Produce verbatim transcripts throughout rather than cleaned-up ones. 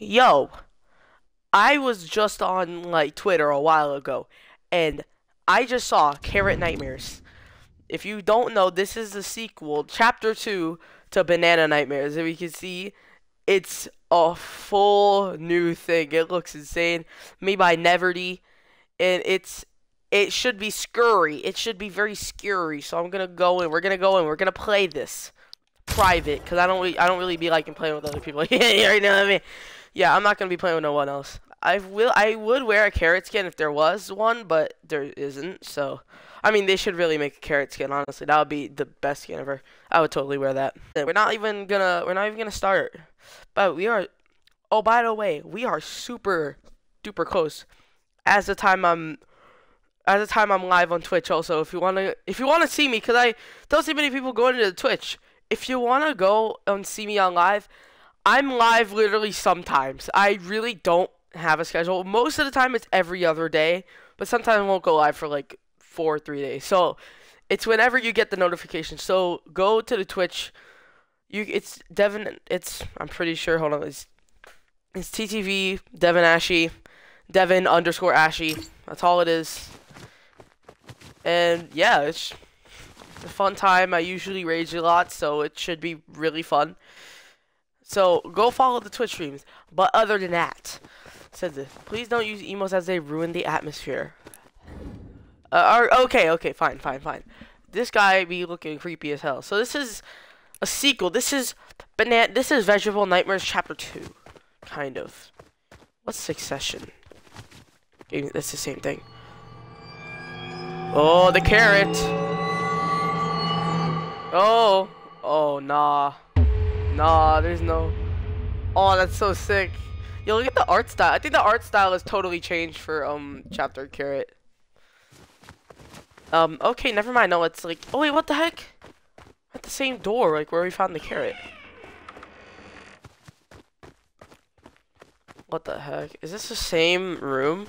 yo, I was just on, like, Twitter a while ago, and I just saw Carrot Nightmares. If you don't know, this is the sequel, Chapter two, to Banana Nightmares. As you can see, it's a full new thing. It looks insane. Made by Neverdy, and it's, it should be scurry. It should be very scary. So I'm gonna go in. We're gonna go in. We're gonna play this private, cause I don't really, I don't really be liking playing with other people. Yeah, you know what I mean? Yeah, I'm not gonna be playing with no one else. I will. I would wear a carrot skin if there was one, but there isn't. So, I mean, they should really make a carrot skin. Honestly, that would be the best skin ever. I would totally wear that. We're not even gonna. We're not even gonna start. But we are. Oh, by the way, we are super duper close. As the time I'm. At the time I'm live on Twitch also. If you wanna if you wanna see me, cause I don't see many people going into Twitch. If you wanna go and see me on live, I'm live literally sometimes. I really don't have a schedule. Most of the time it's every other day, but sometimes I won't go live for like four or three days. So it's whenever you get the notification. So go to the Twitch. You it's Devon it's I'm pretty sure hold on it's it's T T V Devon Ashyy. Devon underscore Ashyy. That's all it is. And yeah, it's a fun time. I usually rage a lot, so it should be really fun. So go follow the Twitch streams. But other than that, says this. Please don't use emotes as they ruin the atmosphere. Uh, or, okay, okay, fine, fine, fine. This guy be looking creepy as hell. So this is a sequel. This is banana. This is Vegetable Nightmares Chapter Two, kind of. What's Succession? That's the same thing. Oh, the carrot. Oh. Oh, nah. Nah, there's no... Oh, that's so sick. Yo, look at the art style. I think the art style has totally changed for, um, Chapter Carrot. Um, okay, never mind. No, it's like... Oh, wait, what the heck? At the same door, like, where we found the carrot. What the heck? Is this the same room?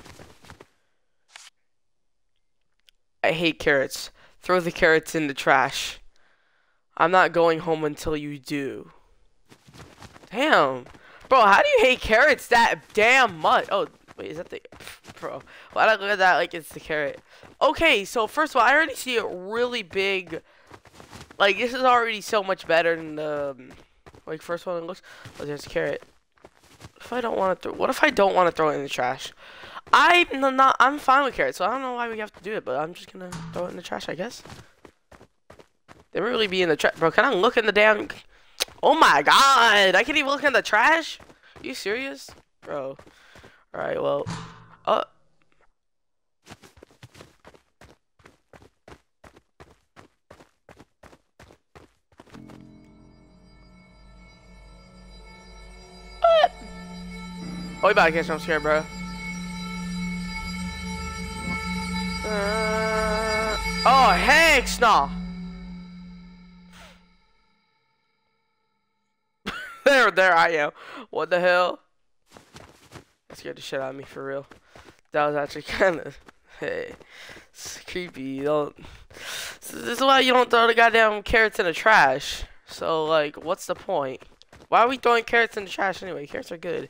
I hate carrots. Throw the carrots in the trash. I'm not going home until you do. Damn. Bro, how do you hate carrots that damn much? Oh, wait, is that the... Bro, why did I look at that like it's the carrot? Okay, so first of all, I already see a really big... Like, this is already so much better than the... Like, first one it looks... Oh, there's a carrot. If I don't want to throw... What if I don't want to throw it in the trash? I'm not. I'm fine with carrots, so I don't know why we have to do it. But I'm just gonna throw it in the trash, I guess. They would really be in the trash, bro. Can I look in the damn? Oh my god! I can't even look in the trash. Are you serious, bro? All right, well, uh. What? Oh, you about to catch? I'm scared, bro. Uh, oh, heck no. there, there I am. What the hell? That scared the shit out of me for real. That was actually kind of, hey, it's creepy. You don't. This is why you don't throw the goddamn carrots in the trash. So like, what's the point? Why are we throwing carrots in the trash anyway? Carrots are good.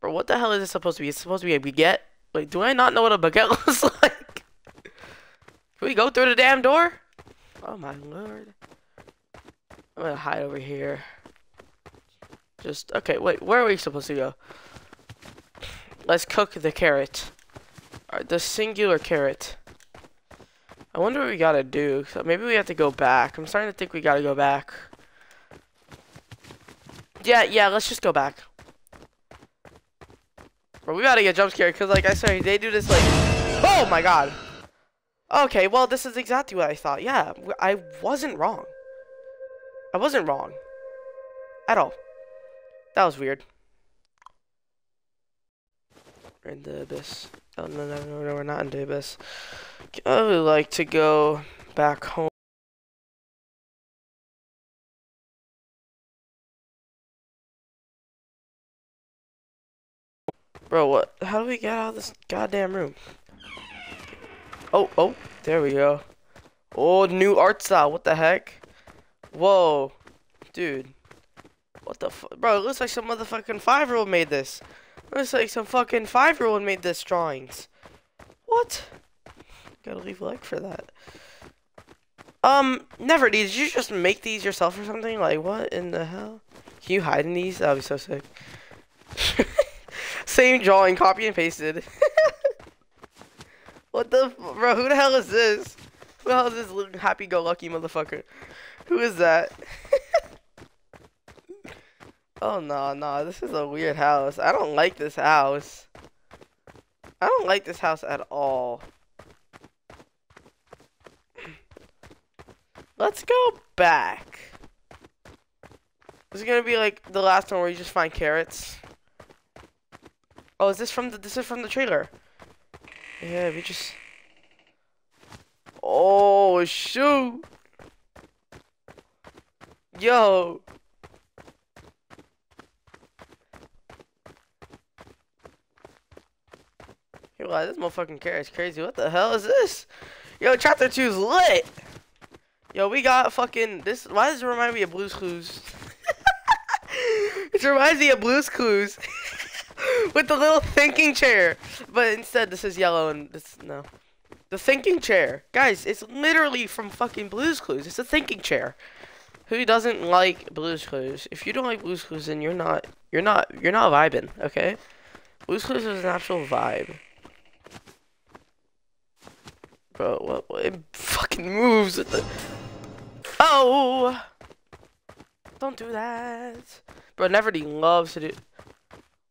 Bro, what the hell is this supposed to be? It's supposed to be a baguette. Like, do I not know what a baguette looks like? Can we go through the damn door? Oh my lord. I'm gonna hide over here. Just, okay, wait, where are we supposed to go? Let's cook the carrot. Alright, the singular carrot. I wonder what we gotta do. So maybe we have to go back. I'm starting to think we gotta go back. Yeah, yeah, let's just go back. Bro, we gotta get jump scared, cause like I said, they do this like, oh my god. Okay, well this is exactly what I thought. Yeah, I wasn't wrong. I wasn't wrong, at all. That was weird. We're in the abyss. Oh no no no no, we're not in the abyss. I would like to go back home. Bro, what? How do we get out of this goddamn room? Oh, oh, there we go. Oh, new art style. What the heck? Whoa, dude. What the fuck? Bro, it looks like some motherfucking five-year-old made this. It looks like some fucking five-year-old made this drawings. What? Gotta leave a like for that. Um, Neverdy, did you just make these yourself or something? Like, what in the hell? Can you hide in these? That would be so sick. Same drawing, copy and pasted. What the f- bro, who the hell is this? Who the hell is this little happy-go-lucky motherfucker? Who is that? Oh, no, no, this is a weird house. I don't like this house. I don't like this house at all. Let's go back. This is gonna be like the last one where you just find carrots. Oh, is this from the? This is from the trailer. Yeah, we just. Oh shoot! Yo. Hey, wow, this motherfucking carrot's crazy. What the hell is this? Yo, chapter two's lit. Yo, we got fucking this. Why does it remind me of Blue's Clues? It reminds me of Blue's Clues with the little thinking chair, but instead this is yellow and this no, the thinking chair, guys. It's literally from fucking Blue's Clues. It's a thinking chair. Who doesn't like Blue's Clues? If you don't like Blue's Clues, then you're not, you're not, you're not vibing. Okay, Blue's Clues is an actual vibe. Bro, what, what? It fucking moves with the. Oh! Don't do that. Bro, Neverdy loves to do.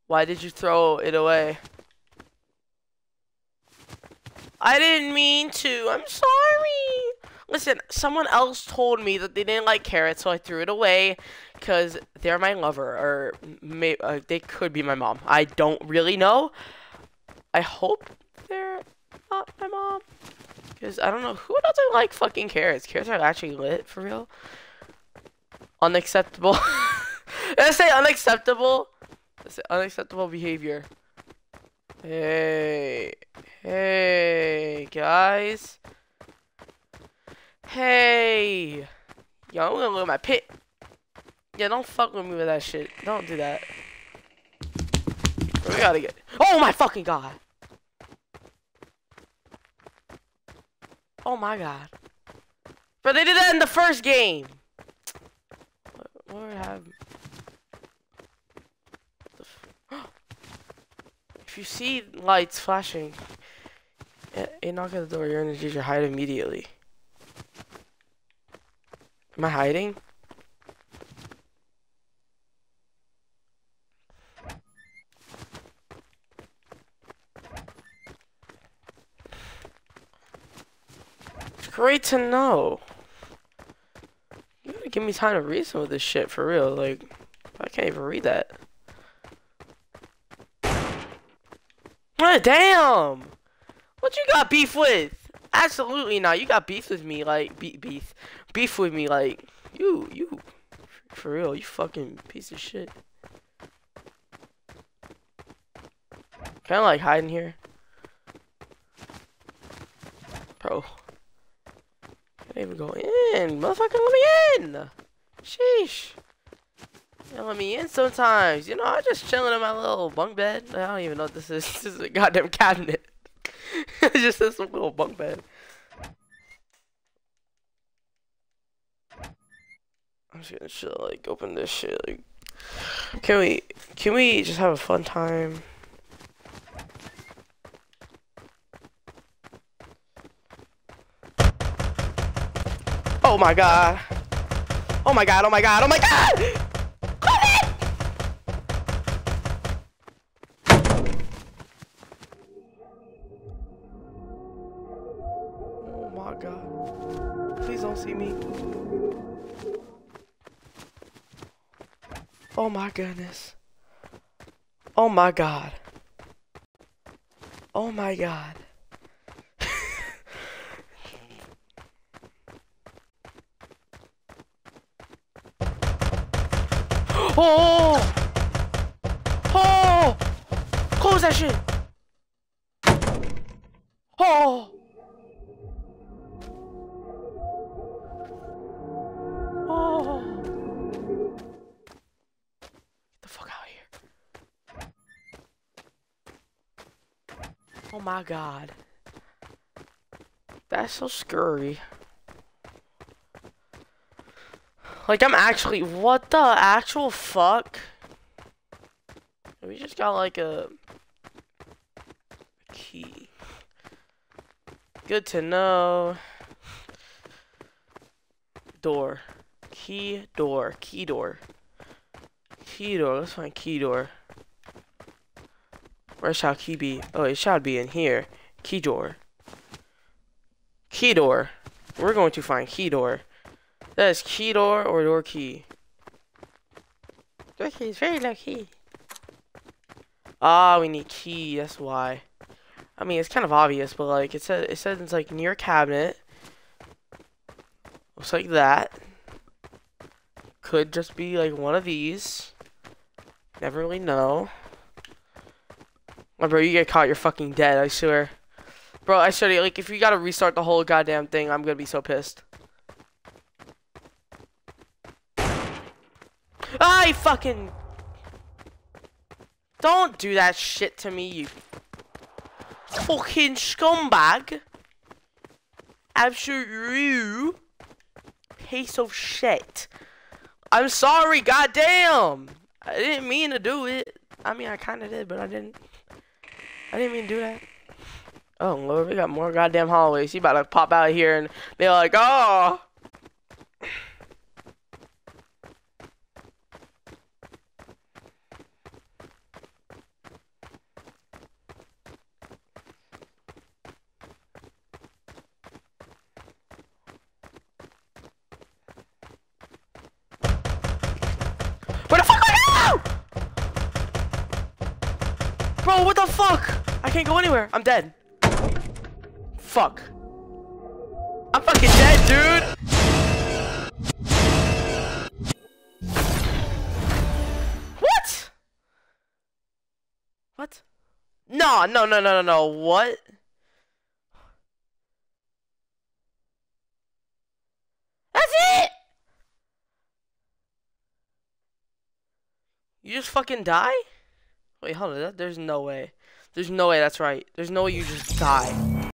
Why did you throw it away? I didn't mean to. I'm sorry. Listen, someone else told me that they didn't like carrots, so I threw it away. Because they're my lover. Or may uh, they could be my mom. I don't really know. I hope they're not my mom. Because I don't know. Who doesn't like fucking carrots? Carrots are actually lit, for real. Unacceptable. Let's say unacceptable. Let's say unacceptable behavior. Hey, hey, guys. Hey, yo, I'm gonna loot my pit. Yeah, don't fuck with me with that shit. Don't do that. We gotta get. Oh my fucking god. Oh my god. But they did that in the first game. What have if you see lights flashing, you knock at the door. You're in the danger. Hide immediately. Am I hiding? It's great to know. Give me time to reason with this shit for real. Like, I can't even read that. Oh, damn! What you got beef with? Absolutely not. You got beef with me, like be beef, beef with me, like you, you, for real. You fucking piece of shit. Kind of like hiding here, bro. Can't even go in. Motherfucker, let me in. Sheesh. You let me in sometimes. You know, I'm just chilling in my little bunk bed. I don't even know what this is. This is a goddamn cabinet. It's just this little bunk bed. I'm just gonna chill, like, open this shit. Like, can we, can we just have a fun time? Oh my god. Oh my god, oh my god, oh my god! Come in! Oh my god. Please don't see me. Oh my goodness. Oh my god. Oh my god. Oh! Oh! Close that shit! Oh! Oh! Oh my god. That's so scary. Like, I'm actually... What the actual fuck? We just got, like, a... a key. Good to know. Door. Key door. Key door. Key door. Let's find key door. Where shall key be? Oh, it shall be in here. Key door. Key door. We're going to find key door. That is key door or door key. Door key is very low key. Ah, we need key. That's why. I mean, it's kind of obvious, but like it says, it says it's like near cabinet. Looks like that. Could just be like one of these. Never really know. Oh, bro, you get caught, you're fucking dead. I swear, bro. I swear to you, like if you gotta restart the whole goddamn thing, I'm gonna be so pissed. I fucking don't do that shit to me, you fucking scumbag. Absolute piece of shit. I'm sorry, goddamn. I didn't mean to do it. I mean, I kind of did, but I didn't. I didn't mean to do that. Oh lord, we got more goddamn hallways. He about to pop out of here, and they're like, oh. Fuck! I can't go anywhere. I'm dead. Fuck. I'm fucking dead, dude! What? What? No, no, no, no, no, no. What? That's it! You just fucking die? Wait, hold on. There's no way. There's no way that's right. There's no way you just die.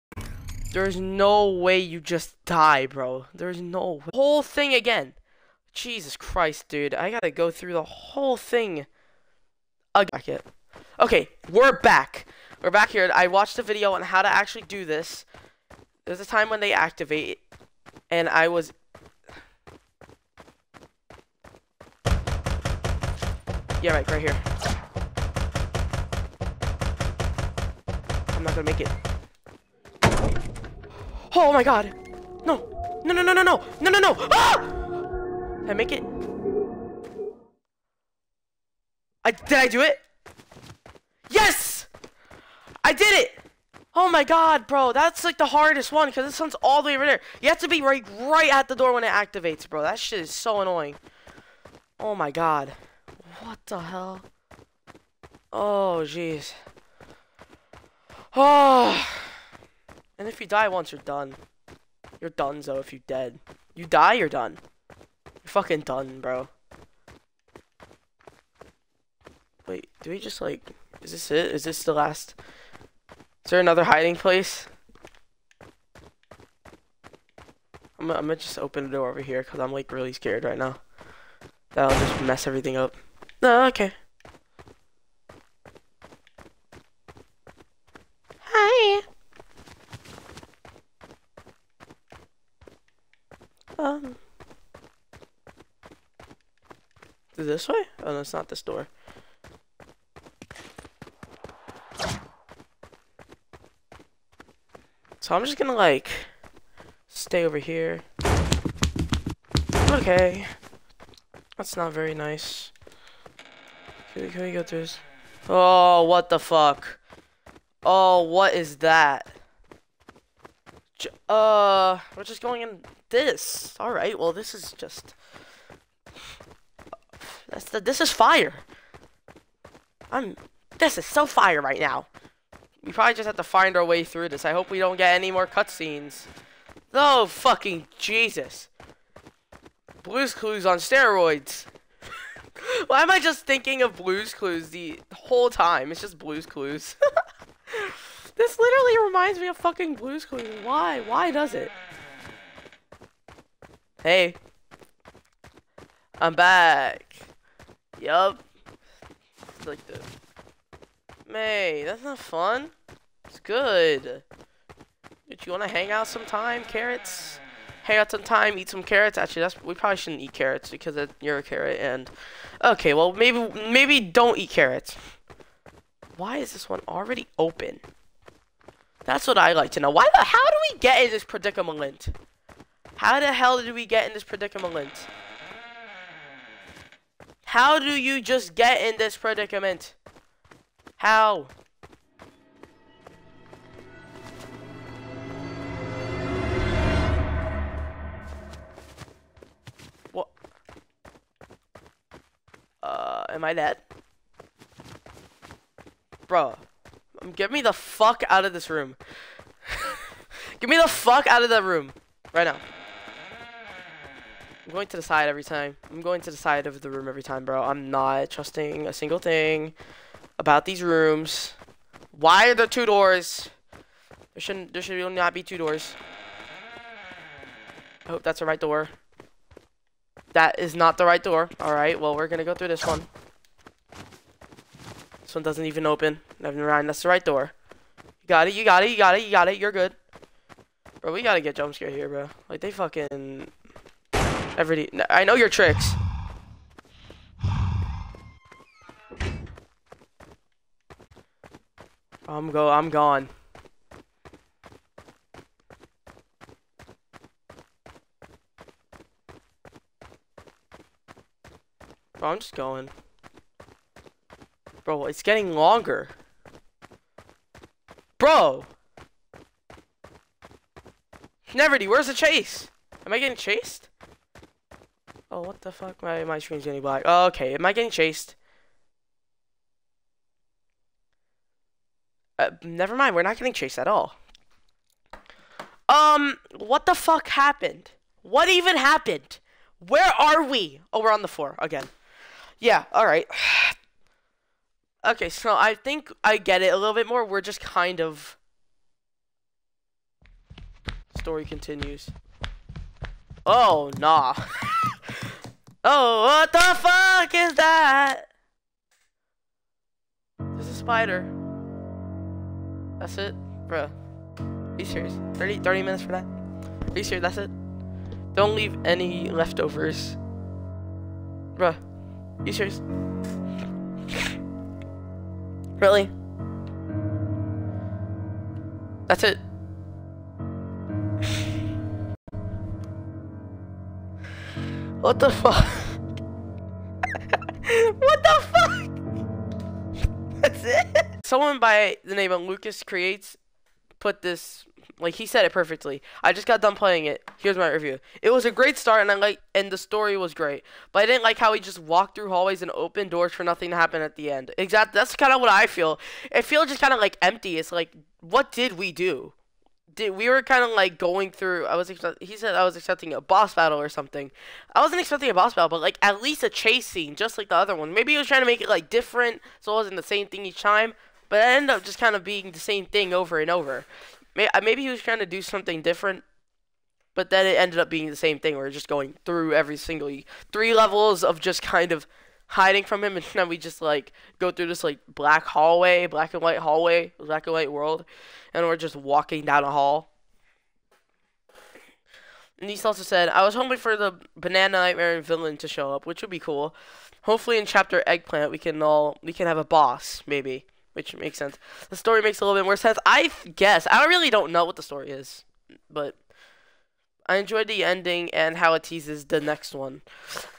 There's no way you just die, bro. There's no way. Whole thing again. Jesus Christ, dude. I gotta go through the whole thing again. Okay, we're back. We're back here. I watched a video on how to actually do this. There's a time when they activate, and I was... Yeah, right, right here. I'm not gonna make it. Oh my god! No! No! No! No! No! No! No! No! No! Ah! Did I make it? I did I do it? Yes! I did it! Oh my god, bro! That's like the hardest one because this one's all the way over there. You have to be right, right at the door when it activates, bro. That shit is so annoying. Oh my god! What the hell? Oh jeez. Oh, and if you die once, you're done. You're done, though, if you're dead. You die, you're done. You're fucking done, bro. Wait, do we just, like... Is this it? Is this the last... Is there another hiding place? I'm, I'm gonna just open the door over here, because I'm, like, really scared right now. That'll just mess everything up. No, okay. Um, is this way? Oh no, it's not this door. So I'm just gonna like stay over here. Okay, that's not very nice. Can we, can we go through this? Oh, what the fuck? Oh, what is that? J uh, we're just going in this. All right. Well, this is just. That's the. This is fire. I'm. This is so fire right now. We probably just have to find our way through this. I hope we don't get any more cutscenes. Oh fucking Jesus! Blue's Clues on steroids. Why am I just thinking of Blue's Clues the whole time? It's just Blue's Clues. This literally reminds me of fucking Blue's Clues. Why? Why does it? Hey. I'm back. Yup. Like this. May, that's not fun. It's good. Did you want to hang out sometime, carrots? Hang out sometime, eat some carrots. Actually, that's we probably shouldn't eat carrots because you're a carrot. And okay, well maybe maybe don't eat carrots. Why is this one already open? That's what I like to know. Why the how do we get in this predicament? How the hell did we get in this predicament? How do you just get in this predicament? How? What? Uh, am I dead? Bro, get me the fuck out of this room. Get me the fuck out of that room. Right now. I'm going to the side every time. I'm going to the side of the room every time, bro. I'm not trusting a single thing about these rooms. Why are there two doors? There shouldn't. There should not be two doors. I hope that's the right door. That is not the right door. All right. Well, we're gonna go through this one. This one doesn't even open. Never mind. That's the right door. You got it. You got it. You got it. You got it. You're good, bro. We gotta get jump scare here, bro. Like they fucking. Every day. I know your tricks. I'm go. I'm gone. Bro, I'm just going. Bro, it's getting longer. Bro. Neverdy, where's the chase? Am I getting chased? Oh, what the fuck? My, my screen's getting black. Oh, okay, am I getting chased? Uh, never mind, we're not getting chased at all. Um, what the fuck happened? What even happened? Where are we? Oh, we're on the floor again. Yeah, alright. Okay, so I think I get it a little bit more. We're just kind of... Story continues. Oh, nah. Oh, what the fuck is that? There's a spider. That's it? Bro. Are you serious? thirty, thirty minutes for that? Are you serious? That's it? Don't leave any leftovers. Bro. Are you serious? Really? That's it. What the fuck? What the fuck? That's it? Someone by the name of Lucas Creates put this, like he said it perfectly. I just got done playing it. Here's my review. It was a great start and I like and the story was great. But I didn't like how he just walked through hallways and opened doors for nothing to happen at the end. Exactly, that's kinda what I feel. It feels just kinda like empty. It's like, what did we do? Did, we were kind of like going through. I was expect, he said I was expecting a boss battle or something. I wasn't expecting a boss battle, but like at least a chase scene, just like the other one. Maybe he was trying to make it like different, so it wasn't the same thing each time. But it ended up just kind of being the same thing over and over. Maybe he was trying to do something different, but then it ended up being the same thing. We're just going through every single three levels of just kind of hiding from him, and then we just like go through this like black hallway, black and white hallway, black and white world, and we're just walking down a hall. And he also said, I was hoping for the Banana Nightmare villain to show up, which would be cool. Hopefully in Chapter Eggplant we can all we can have a boss, maybe, which makes sense. The story makes a little bit more sense, I guess. I really don't know what the story is, but I enjoyed the ending and how it teases the next one.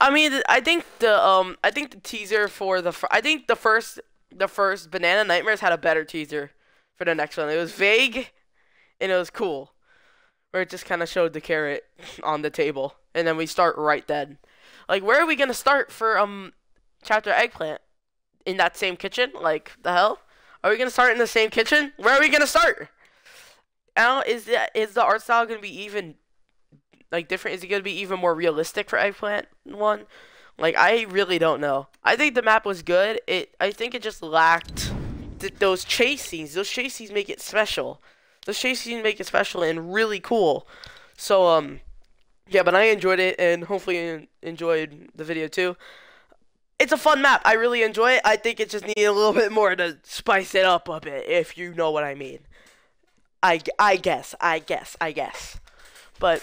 I mean, I think the um, I think the teaser for the fir I think the first the first Banana Nightmares had a better teaser for the next one. It was vague, and it was cool, where it just kind of showed the carrot on the table, and then we start right then. Like, where are we gonna start for um, Chapter Eggplant? In that same kitchen? Like, the hell? Are we gonna start in the same kitchen? Where are we gonna start? Now, is that is the art style gonna be even? Like, different? Is it going to be even more realistic for Eggplant one? Like, I really don't know. I think the map was good. It, I think it just lacked th those chase scenes. Those chase scenes make it special. Those chase scenes make it special and really cool. So, um, yeah, but I enjoyed it, and hopefully you enjoyed the video too. It's a fun map. I really enjoy it. I think it just needed a little bit more to spice it up a bit, if you know what I mean. I, I guess. I guess. I guess. But